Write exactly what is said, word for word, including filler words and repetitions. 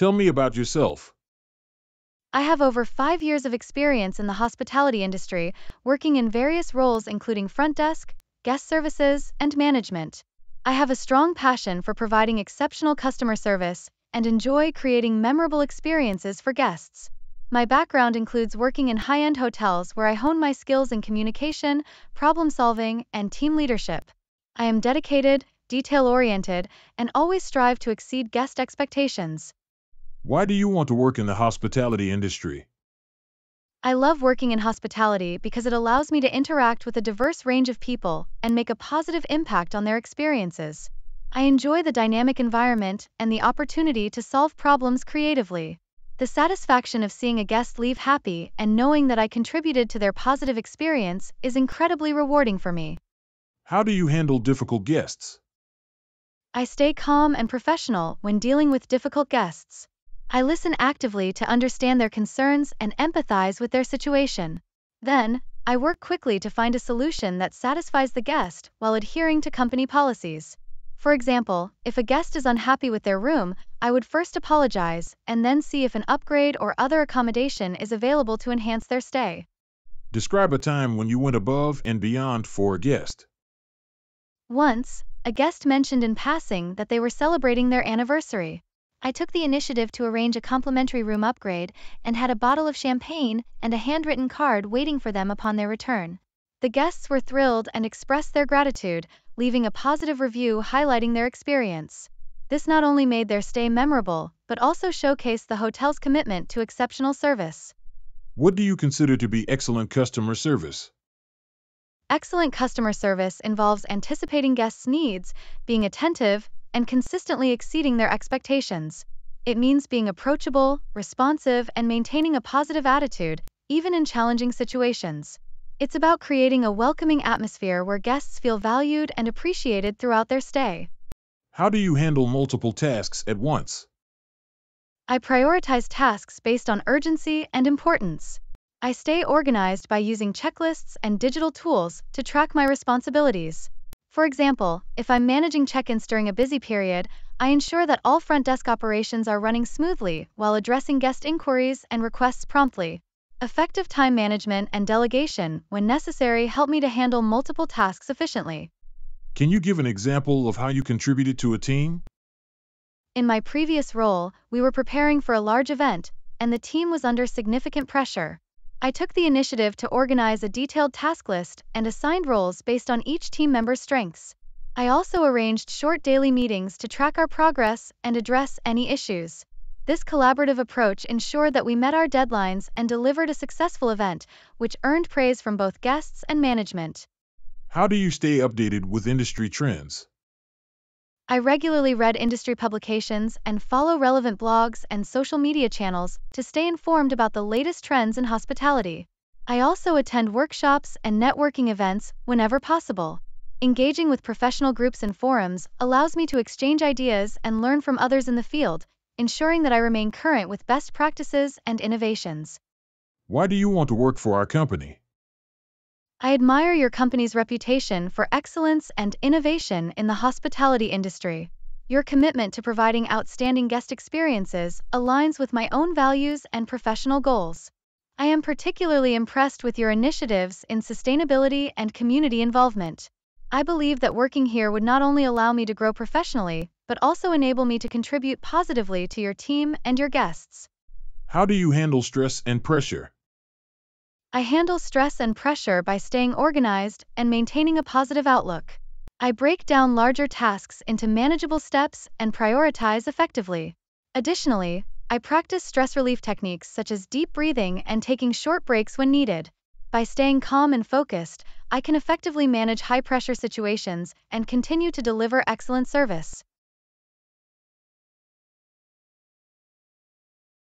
Tell me about yourself. I have over five years of experience in the hospitality industry, working in various roles including front desk, guest services, and management. I have a strong passion for providing exceptional customer service and enjoy creating memorable experiences for guests. My background includes working in high-end hotels where I hone my skills in communication, problem-solving, and team leadership. I am dedicated, detail-oriented, and always strive to exceed guest expectations. Why do you want to work in the hospitality industry? I love working in hospitality because it allows me to interact with a diverse range of people and make a positive impact on their experiences. I enjoy the dynamic environment and the opportunity to solve problems creatively. The satisfaction of seeing a guest leave happy and knowing that I contributed to their positive experience is incredibly rewarding for me. How do you handle difficult guests? I stay calm and professional when dealing with difficult guests. I listen actively to understand their concerns and empathize with their situation. Then, I work quickly to find a solution that satisfies the guest while adhering to company policies. For example, if a guest is unhappy with their room, I would first apologize and then see if an upgrade or other accommodation is available to enhance their stay. Describe a time when you went above and beyond for a guest. Once, a guest mentioned in passing that they were celebrating their anniversary. I took the initiative to arrange a complimentary room upgrade and had a bottle of champagne and a handwritten card waiting for them upon their return. The guests were thrilled and expressed their gratitude, leaving a positive review highlighting their experience. This not only made their stay memorable, but also showcased the hotel's commitment to exceptional service. What do you consider to be excellent customer service? Excellent customer service involves anticipating guests' needs, being attentive, and consistently exceeding their expectations. It means being approachable, responsive, and maintaining a positive attitude, even in challenging situations. It's about creating a welcoming atmosphere where guests feel valued and appreciated throughout their stay. How do you handle multiple tasks at once? I prioritize tasks based on urgency and importance. I stay organized by using checklists and digital tools to track my responsibilities. For example, if I'm managing check-ins during a busy period, I ensure that all front desk operations are running smoothly while addressing guest inquiries and requests promptly. Effective time management and delegation, when necessary, help me to handle multiple tasks efficiently. Can you give an example of how you contributed to a team? In my previous role, we were preparing for a large event, and the team was under significant pressure. I took the initiative to organize a detailed task list and assigned roles based on each team member's strengths. I also arranged short daily meetings to track our progress and address any issues. This collaborative approach ensured that we met our deadlines and delivered a successful event, which earned praise from both guests and management. How do you stay updated with industry trends? I regularly read industry publications and follow relevant blogs and social media channels to stay informed about the latest trends in hospitality. I also attend workshops and networking events whenever possible. Engaging with professional groups and forums allows me to exchange ideas and learn from others in the field, ensuring that I remain current with best practices and innovations. Why do you want to work for our company? I admire your company's reputation for excellence and innovation in the hospitality industry. Your commitment to providing outstanding guest experiences aligns with my own values and professional goals. I am particularly impressed with your initiatives in sustainability and community involvement. I believe that working here would not only allow me to grow professionally, but also enable me to contribute positively to your team and your guests. How do you handle stress and pressure? I handle stress and pressure by staying organized and maintaining a positive outlook. I break down larger tasks into manageable steps and prioritize effectively. Additionally, I practice stress relief techniques such as deep breathing and taking short breaks when needed. By staying calm and focused, I can effectively manage high-pressure situations and continue to deliver excellent service.